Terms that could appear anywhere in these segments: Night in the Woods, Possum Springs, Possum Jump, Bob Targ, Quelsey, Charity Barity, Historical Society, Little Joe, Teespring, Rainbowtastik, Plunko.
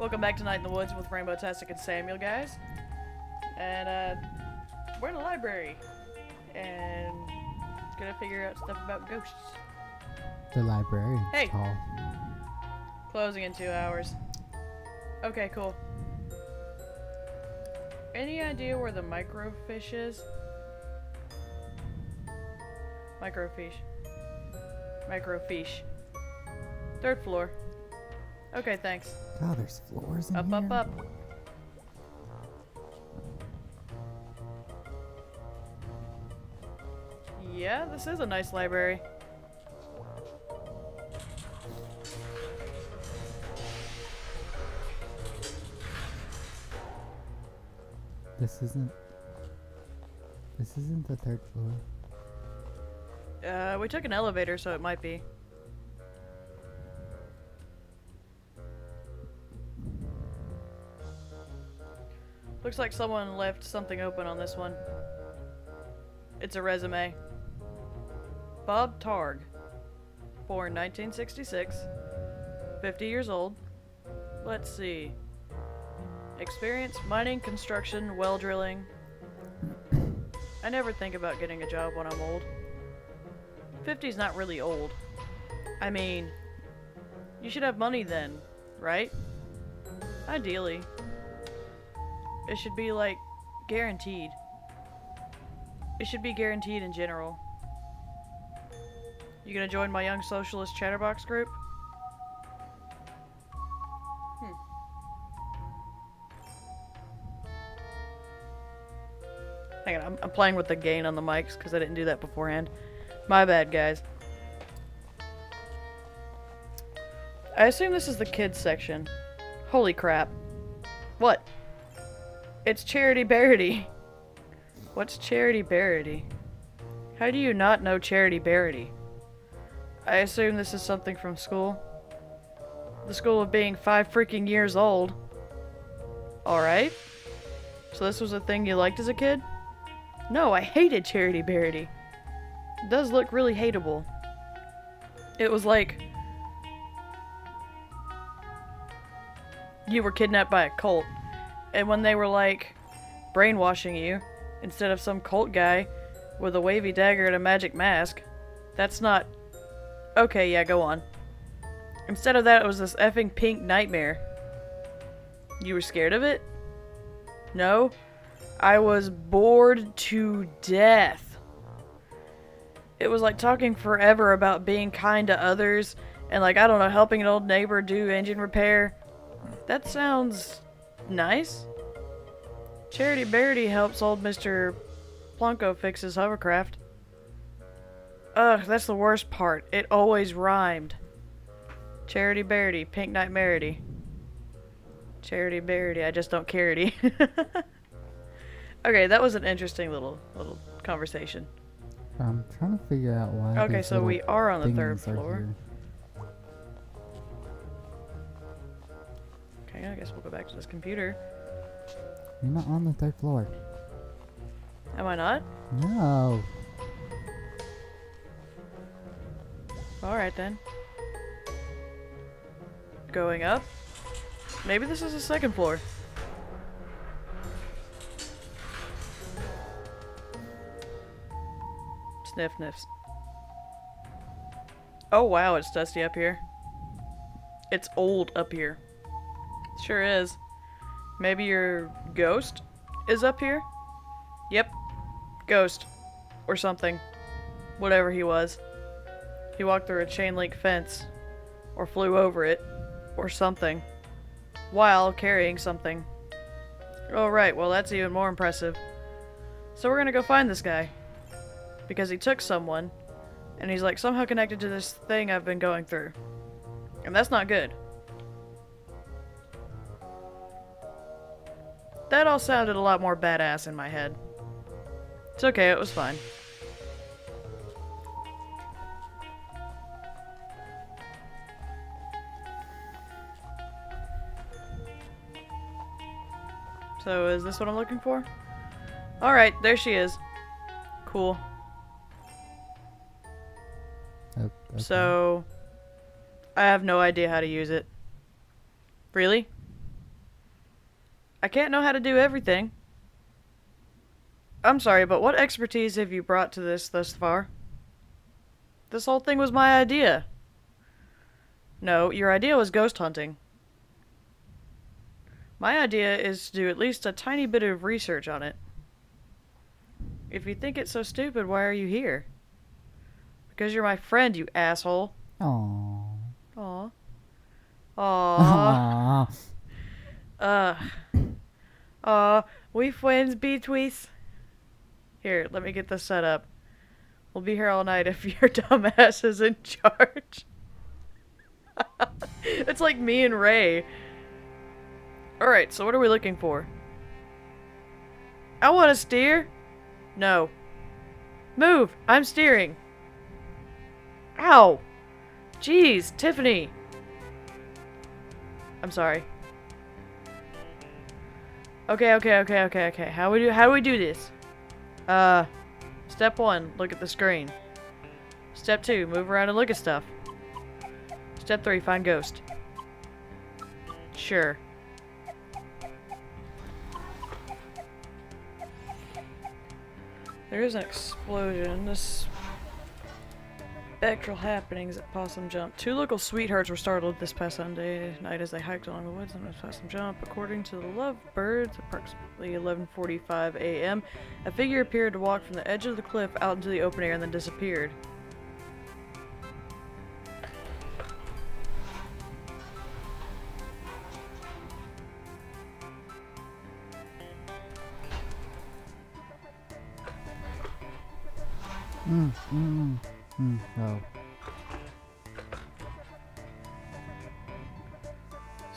Welcome back to Night in the Woods with Rainbowtastik and Samuel, guys. And, we're in a library. And gonna figure out stuff about ghosts. The library. Hey! Hall. Closing in 2 hours. Okay, cool. Any idea where the microfiche is? Microfiche. 3rd floor. Okay, thanks. Oh, there's floors in here. Up. Yeah, this is a nice library. This isn't the 3rd floor. We took an elevator, so it might be. Looks like someone left something open on this one. It's a resume. Bob Targ. Born 1966. 50 years old. Let's see. Experience mining, construction, well drilling. I never think about getting a job when I'm old. 50's not really old. I mean, you should have money then, right? Ideally. It should be, like, guaranteed. It should be guaranteed in general. You gonna join my Young Socialist Chatterbox group? Hang on, I'm playing with the gain on the mics because I didn't do that beforehand. My bad, guys. I assume this is the kids section. Holy crap. What? It's Charity Barity. What's Charity Barity? How do you not know Charity Barity? I assume this is something from school. The school of being 5 freaking years old. Alright. So this was a thing you liked as a kid? No, I hated Charity Barity. It does look really hateable. It was like... you were kidnapped by a cult. And when they were, like, brainwashing you, instead of some cult guy with a wavy dagger and a magic mask, that's not... okay, yeah, go on. Instead of that, it was this effing pink nightmare. You were scared of it? No. I was bored to death. It was like talking forever about being kind to others, and, like, I don't know, helping an old neighbor do engine repair. That sounds... nice. Charity Barity helps old Mr. Plunko fix his hovercraft. Ugh, that's the worst part. It always rhymed. Charity Barity, Pink Night Marity. Charity Barity, I just don't carity. Okay, that was an interesting little conversation. I'm trying to figure out why. Okay, so we are on the 3rd floor. Okay, I guess we'll go back to this computer. You're not on the 3rd floor. Am I not? No. Alright then. Going up. Maybe this is the 2nd floor. Sniff sniffs. Oh wow, it's dusty up here. It's old up here. Sure is. Maybe your ghost is up here? Yep. Ghost. Or something. Whatever he was. He walked through a chain link fence. Or flew over it. Or something. While carrying something. Alright, well that's even more impressive. So we're gonna go find this guy. Because he took someone. And he's like somehow connected to this thing I've been going through. And that's not good. That all sounded a lot more badass in my head. It's okay, it was fine. So, is this what I'm looking for? Alright, there she is. Cool. Okay. So, I have no idea how to use it. Really? I can't know how to do everything. I'm sorry, but what expertise have you brought to this thus far? This whole thing was my idea. No, your idea was ghost hunting. My idea is to do at least a tiny bit of research on it. If you think it's so stupid, why are you here? Because you're my friend, you asshole. Aww. Aww. Aww. Aww. We friends, betweets. Here, let me get this set up. We'll be here all night if your dumbass is in charge. It's like me and Ray. Alright, so what are we looking for? I want to steer. No. Move! I'm steering! Ow! Jeez, Tiffany! I'm sorry. Okay. How do we do this? Step 1, look at the screen. Step 2, move around and look at stuff. Step 3, find ghost. Sure. There is an explosion. This spectral happenings at Possum Jump. 2 local sweethearts were startled this past Sunday night as they hiked along the woods at Possum Jump. According to the lovebirds, approximately 11:45 a.m., a figure appeared to walk from the edge of the cliff out into the open air and then disappeared. No.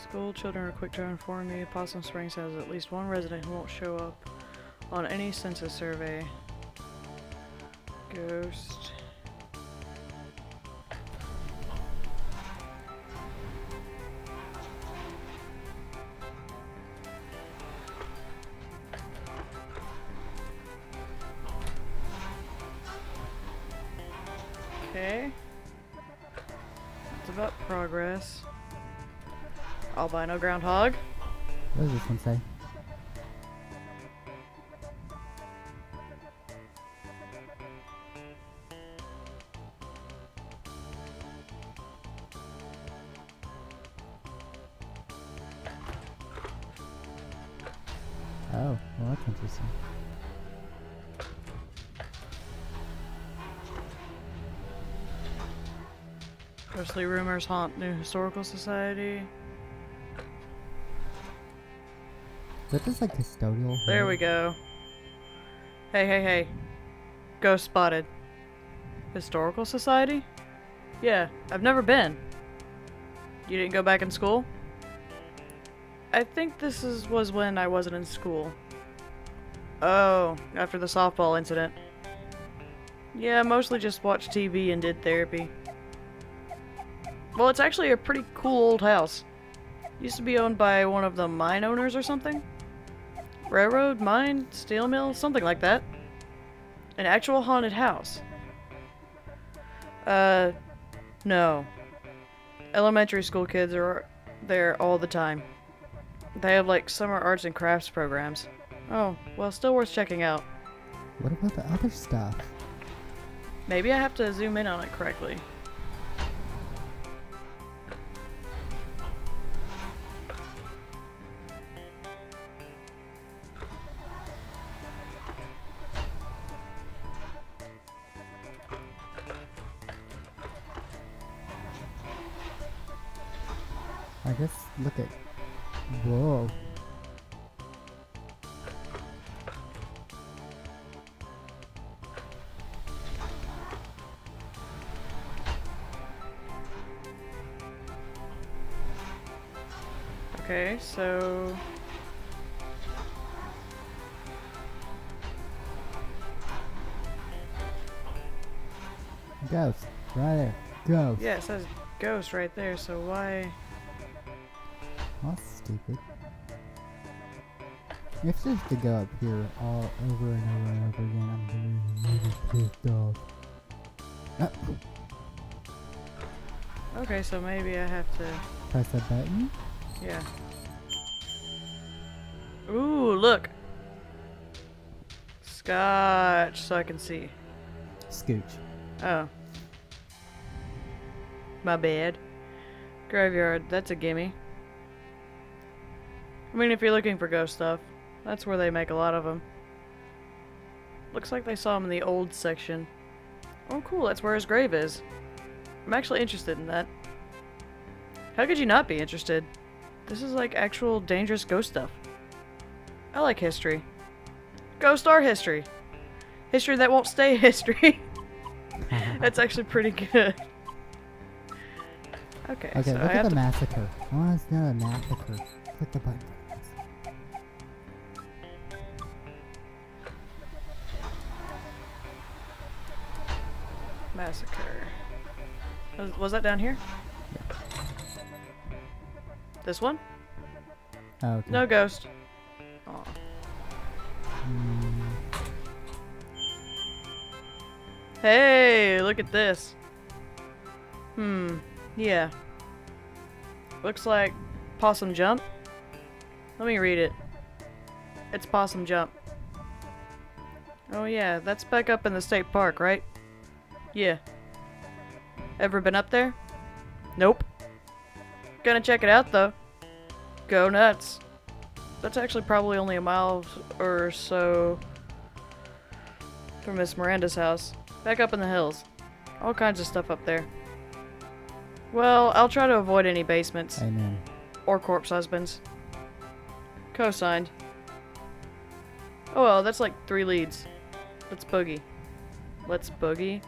School children are quick to inform me. Possum Springs has at least 1 resident who won't show up on any census survey. Ghost. Okay. It's about progress. Albino groundhog. What does this one say? Oh, well, that's interesting. Ghostly rumors haunt New Historical Society. Is that just like custodial? There we go. Hey. Ghost spotted. Historical Society? Yeah, I've never been. You didn't go back in school? I think this was when I wasn't in school. Oh, after the softball incident. Yeah, mostly just watched TV and did therapy. Well, it's actually a pretty cool old house. Used to be owned by one of the mine owners or something. Railroad, mine, steel mill, something like that. An actual haunted house. No. Elementary school kids are there all the time. They have, like, summer arts and crafts programs. Oh, well, still worth checking out. What about the other stuff? Maybe I have to zoom in on it correctly. I guess, look at... Whoa. Okay, so... Ghost. Right there. Ghost. Yeah, it says ghost right there, so why... That's stupid. If there's to go up here all over and over again, I'm really pissed off. Oh. Okay, so maybe I have to... Press a button? Yeah. Ooh, look. Scotch, so I can see. Scooch. Oh. My bad. Graveyard, that's a gimme. I mean, if you're looking for ghost stuff, that's where they make a lot of them. Looks like they saw him in the old section. Oh, cool, that's where his grave is. I'm actually interested in that. How could you not be interested? This is like actual dangerous ghost stuff. I like history. Ghosts are history. History that won't stay history. That's actually pretty good. Okay, okay, so look at the massacre. I want to know the massacre. Click the button. Massacre. Was that down here? Yeah. This one? Oh, okay. No ghost. Aw. Hey, look at this. Hmm. Yeah. Looks like Possum Jump. Let me read it. It's Possum Jump. Oh yeah, that's back up in the state park, right? Yeah. Ever been up there? Nope. Gonna check it out though. Go nuts. That's actually probably only a mile or so from Miss Miranda's house. Back up in the hills. All kinds of stuff up there. Well, I'll try to avoid any basements. Amen. Or corpse husbands. Co-signed. Oh well, that's like 3 leads. Let's boogie. Let's boogie.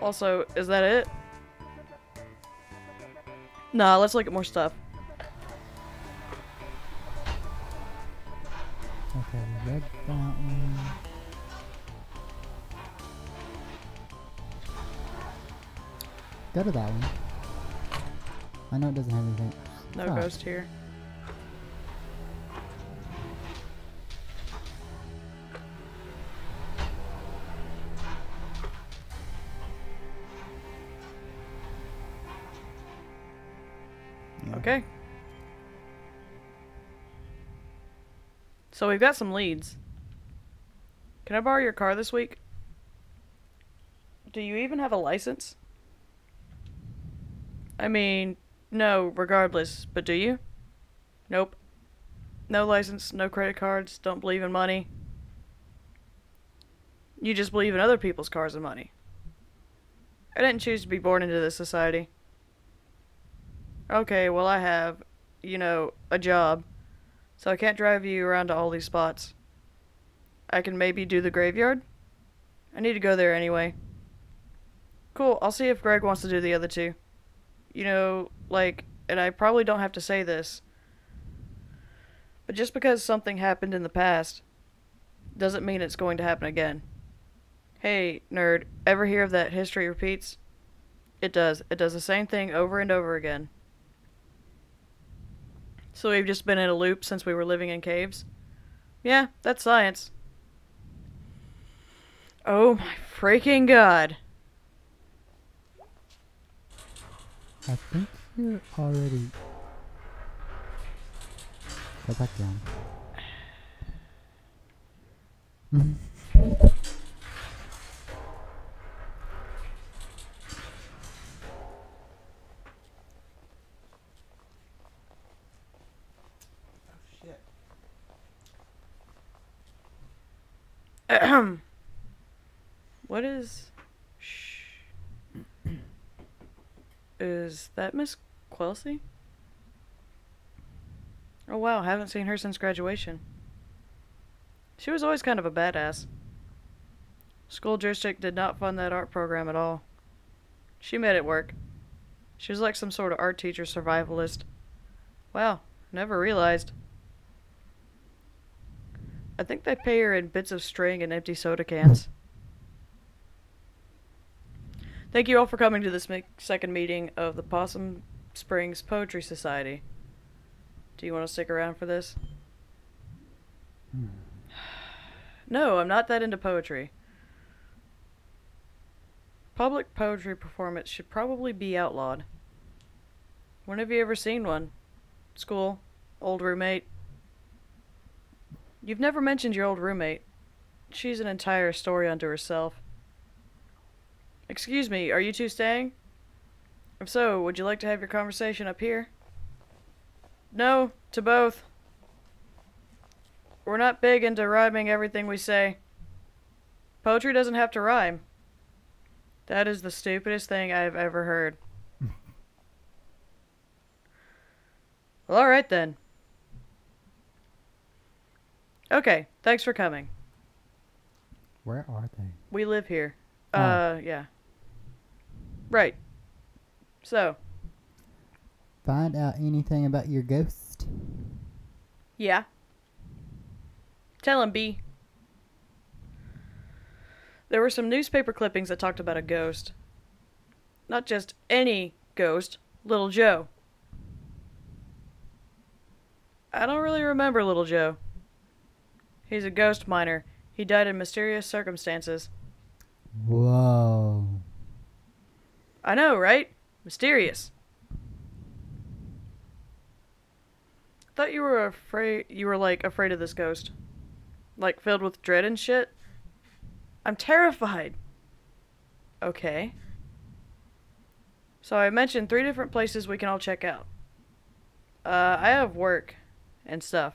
Also, is that it? Nah, let's look at more stuff. Okay, red fountain. Go to that one. I know it doesn't have anything. No ghost here. Okay. So we've got some leads. Can I borrow your car this week? Do you even have a license? I mean, no, regardless, but do you? Nope. No license, no credit cards, don't believe in money. You just believe in other people's cars and money. I didn't choose to be born into this society. Okay, well I have, you know, a job, so I can't drive you around to all these spots. I can maybe do the graveyard? I need to go there anyway. Cool, I'll see if Greg wants to do the other two. You know, like, and I probably don't have to say this, but just because something happened in the past doesn't mean it's going to happen again. Hey, nerd, ever hear of that history repeats? It does. It does the same thing over and over again. So we've just been in a loop since we were living in caves? Yeah, that's science. Oh my freaking god. I think you're already... Go back down. What is... Shh. Is that Miss Quelsey? Oh wow, haven't seen her since graduation. She was always kind of a badass. School district did not fund that art program at all. She made it work. She was like some sort of art teacher survivalist. Wow, never realized. I think they pay her in bits of string and empty soda cans. Thank you all for coming to this second meeting of the Possum Springs Poetry Society. Do you want to stick around for this? No, I'm not that into poetry. Public poetry performance should probably be outlawed. When have you ever seen one? School? Old roommate? You've never mentioned your old roommate. She's an entire story unto herself. Excuse me, are you two staying? If so, would you like to have your conversation up here? No, to both. We're not big into rhyming everything we say. Poetry doesn't have to rhyme. That is the stupidest thing I've ever heard. Well, alright then. Okay, thanks for coming. Where are they? We live here. Oh. Yeah. Right. So. Find out anything about your ghost? Yeah. Tell him, B. There were some newspaper clippings that talked about a ghost. Not just any ghost, Little Joe. I don't really remember Little Joe. He's a ghost miner. He died in mysterious circumstances. Whoa. I know, right? Mysterious. I thought you were afraid. You were, like, afraid of this ghost. Like, filled with dread and shit? I'm terrified. Okay. So I mentioned 3 different places we can all check out. I have work and stuff.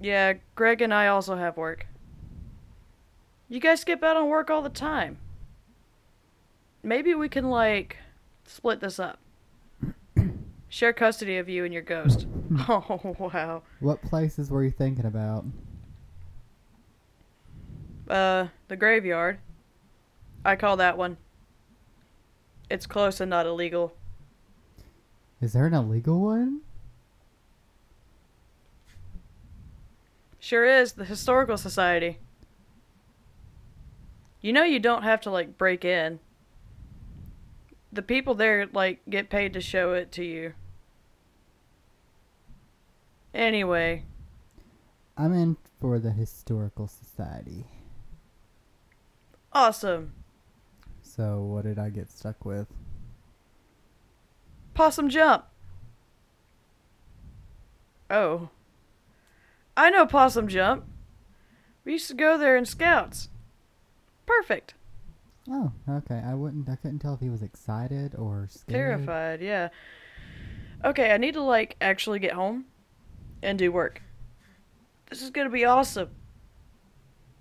Yeah, Greg and I also have work. You guys skip out on work all the time. Maybe we can, like, split this up. Share custody of you and your ghost. Oh, wow. What places were you thinking about? The graveyard. I call that one. It's close and not illegal. Is there an illegal one? Sure is. The Historical Society. You know you don't have to, like, break in. The people there, like, get paid to show it to you. Anyway. I'm in for the Historical Society. Awesome. So, what did I get stuck with? Possum Jump. Oh. I know Possum Jump. We used to go there in scouts. Perfect. Oh, okay. I couldn't tell if he was excited or scared. Terrified, yeah. Okay, I need to, like, actually get home and do work. This is gonna be awesome.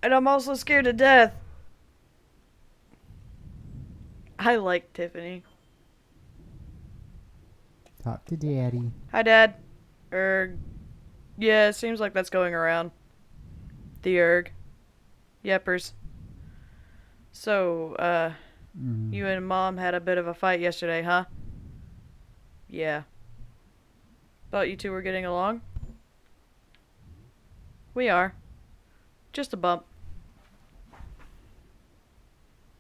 And I'm also scared to death. I like Tiffany. Talk to Daddy. Hi, Dad. Yeah, it seems like that's going around. The erg. Yeppers. So, you and Mom had a bit of a fight yesterday, huh? Yeah. Thought you two were getting along? We are. Just a bump.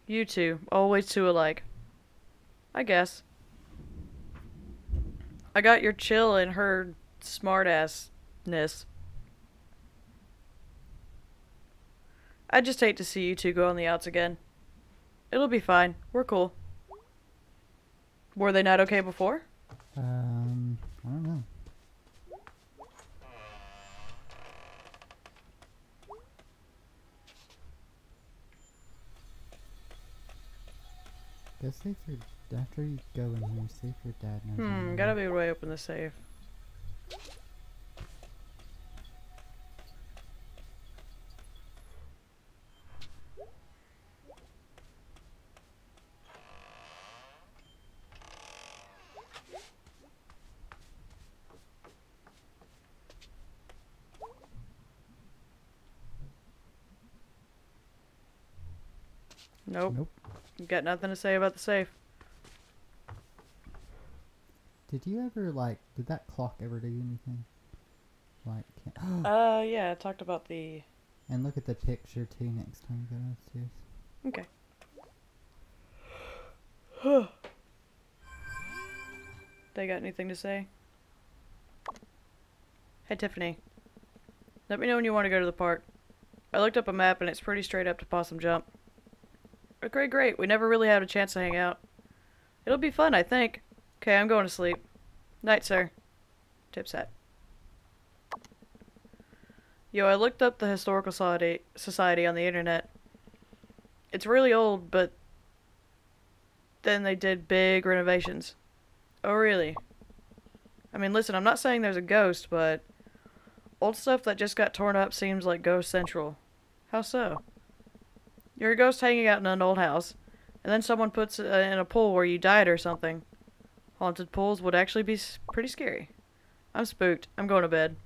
You two, always two alike. I guess. I got your chill and her smartassness. I just hate to see you two go on the outs again. It'll be fine. We're cool. Were they not okay before? I don't know. Go safe your dad. After you go in here, safe your dad. Gotta be way open the safe. Nope. You got nothing to say about the safe. Did you ever, like, did that clock ever do anything? Like, yeah, I talked about the... And look at the picture, too, next time you go downstairs. Okay. They got anything to say? Hey, Tiffany. Let me know when you want to go to the park. I looked up a map, and it's pretty straight up to Possum Jump. Okay, great. We never really had a chance to hang out. It'll be fun, I think. Okay, I'm going to sleep. Night, sir. Tip's hat. Yo, I looked up the Historical Society on the internet. It's really old, but then they did big renovations. Oh, really? I mean, listen, I'm not saying there's a ghost, but old stuff that just got torn up seems like Ghost Central. How so? You're a ghost hanging out in an old house, and then someone puts in a pool where you died or something. Haunted pools would actually be pretty scary. I'm spooked. I'm going to bed.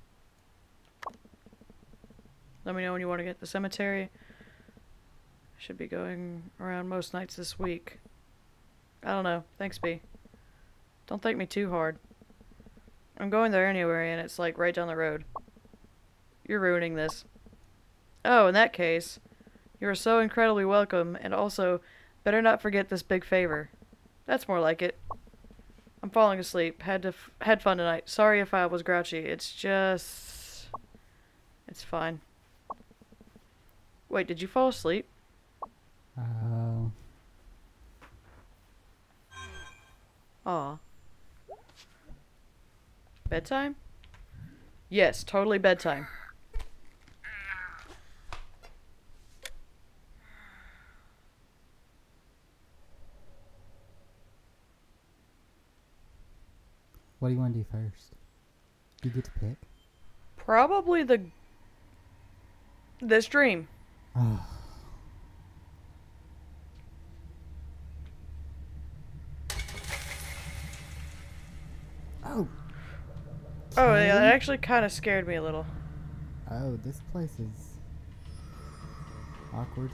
Let me know when you want to get to the cemetery. I should be going around most nights this week. I don't know. Thanks, B. Don't thank me too hard. I'm going there anyway, and it's like right down the road. You're ruining this. Oh, in that case, you're so incredibly welcome, and also, better not forget this big favor. That's more like it. I'm falling asleep. Had fun tonight. Sorry if I was grouchy. It's just... it's fine. Wait, did you fall asleep? Oh. Aw. Bedtime? Yes, totally bedtime. What do you want to do first? Do you get to pick? Probably this dream. Oh. Oh, yeah, that actually kind of scared me a little. Oh, this place is awkward.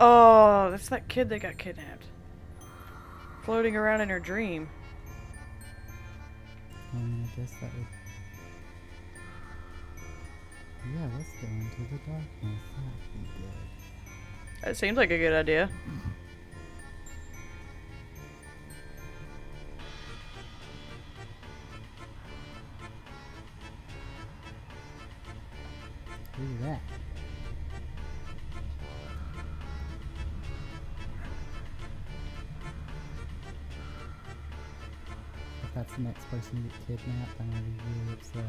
Oh, that's that kid that got kidnapped. Floating around in her dream. I guess that would... yeah, let's go into the darkness. That'd be good. That seems like a good idea. Who's that? If that's the next person to get kidnapped, I'm gonna be really upset.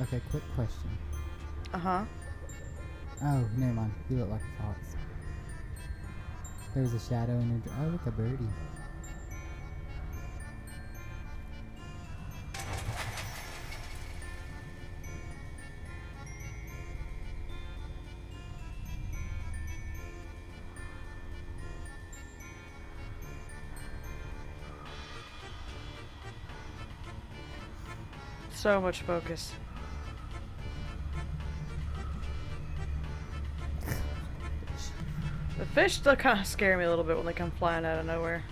Okay, quick question. Uh-huh. Oh, never mind. You look like a fox. There was a shadow in your... oh, look, a birdie. So much focus. Fish still kind of scare me a little bit when they come flying out of nowhere.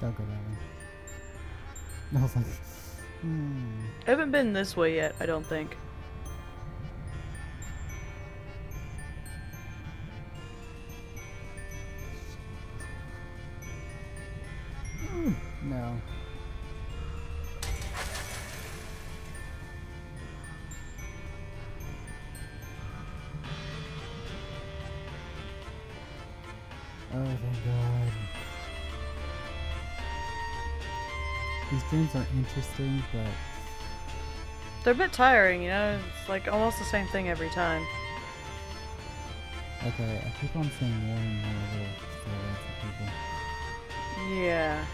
Don't go that way. I was like, I haven't been this way yet, I don't think. No. Oh, thank God. These dreams are interesting, but... they're a bit tiring, you know? It's like almost the same thing every time. Okay, I keep on seeing more and more stories of people. Yeah.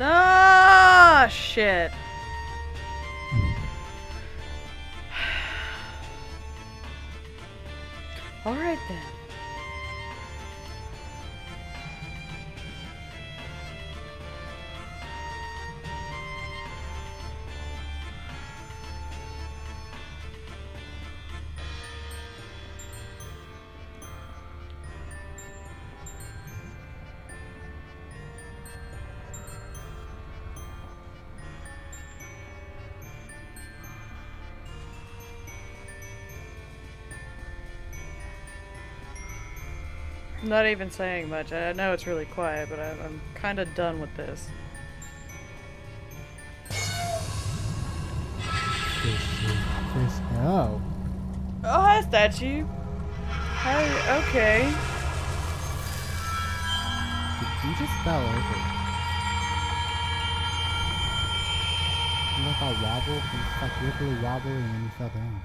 Ah, shit. All right then. I'm not even saying much. I know it's really quiet, but I'm kind of done with this. Oh. Oh, hi, statue. Hi. Okay. Did you just fell over? You like I wobbled and it's like literally wobbling and then you fell down.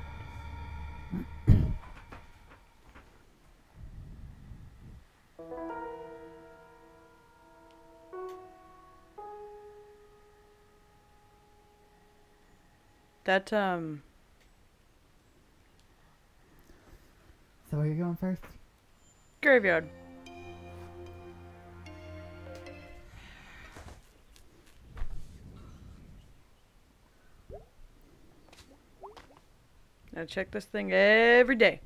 That, So where are you going first? Graveyard. I check this thing every day.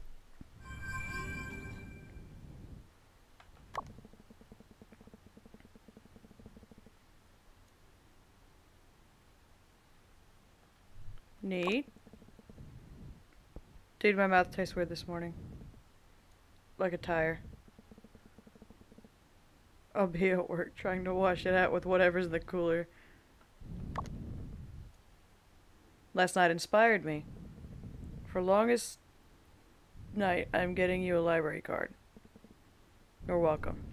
Neat. Dude, my mouth tastes weird this morning. Like a tire. I'll be at work trying to wash it out with whatever's in the cooler. Last night inspired me. For longest night, I'm getting you a library card. You're welcome.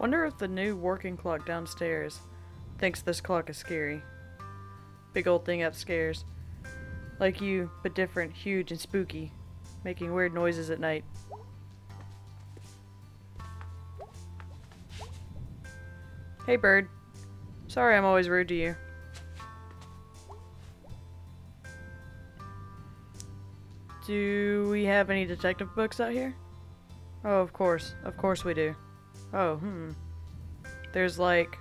Wonder if the new working clock downstairs thinks this clock is scary. Big old thing upstairs. Like you, but different, huge and spooky, making weird noises at night. Hey bird. Sorry I'm always rude to you. Do we have any detective books out here? Oh, of course we do. Oh, There's like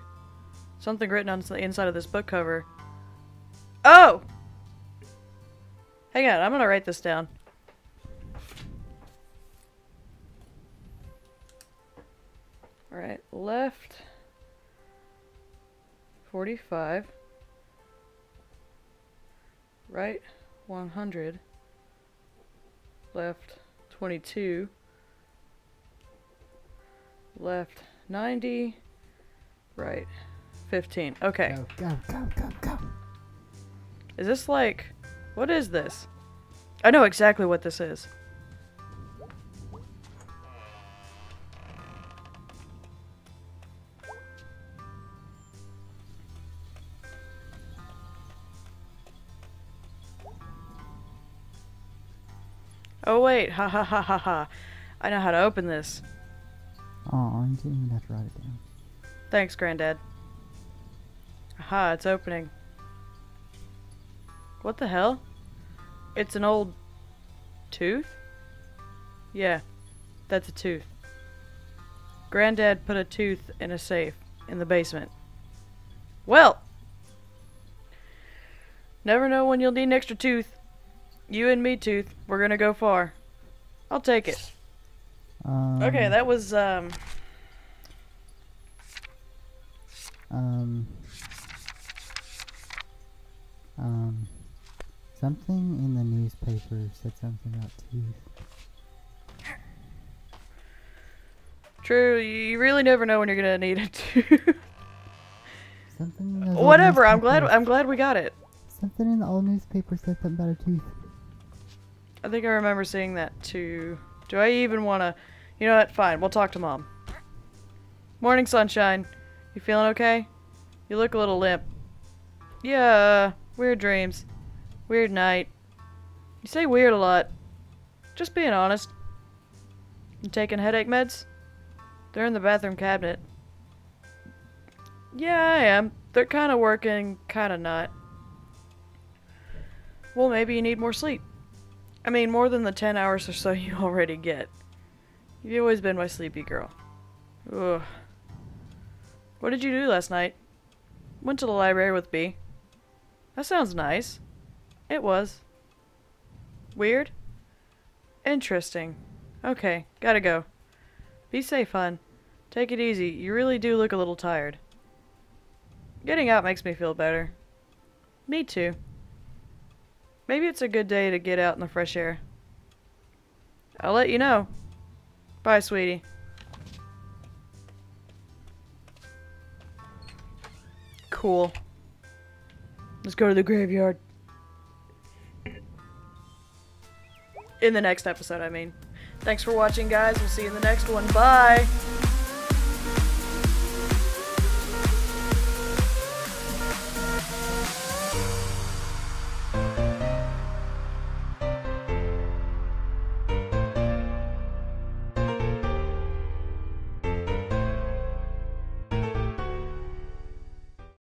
something written on the inside of this book cover. Oh! Hang on, I'm gonna write this down. Alright, left 45, right 100, left 22, left 90, right 15. Okay. Go. Is this like... what is this? I know exactly what this is. Oh wait, ha. I know how to open this. Oh, I didn't even have to write it down. Thanks, Granddad. Aha, it's opening. What the hell? It's an old... tooth? Yeah, that's a tooth. Granddad put a tooth in a safe in the basement. Well! Never know when you'll need an extra tooth. You and me, tooth. We're gonna go far. I'll take it. Okay, that was, something in the newspaper said something about teeth. True, you really never know when you're gonna need it to. Something in the whatever, I'm glad we got it. Something in the old newspaper said something about a tooth. I think I remember seeing that too. Do I even want to... You know what? Fine. We'll talk to Mom. Morning, sunshine. You feeling okay? You look a little limp. Yeah. Weird dreams. Weird night. You say weird a lot. Just being honest. You taking headache meds? They're in the bathroom cabinet. Yeah, I am. They're kind of working, kind of not. Well, maybe you need more sleep. I mean, more than the 10 hours or so you already get. You've always been my sleepy girl. Ugh. What did you do last night? Went to the library with B. That sounds nice. It was. Weird? Interesting. Okay, gotta go. Be safe, hon. Take it easy. You really do look a little tired. Getting out makes me feel better. Me too. Maybe it's a good day to get out in the fresh air. I'll let you know. Bye, sweetie. Cool. Let's go to the graveyard. In the next episode, I mean. Thanks for watching, guys. We'll see you in the next one. Bye!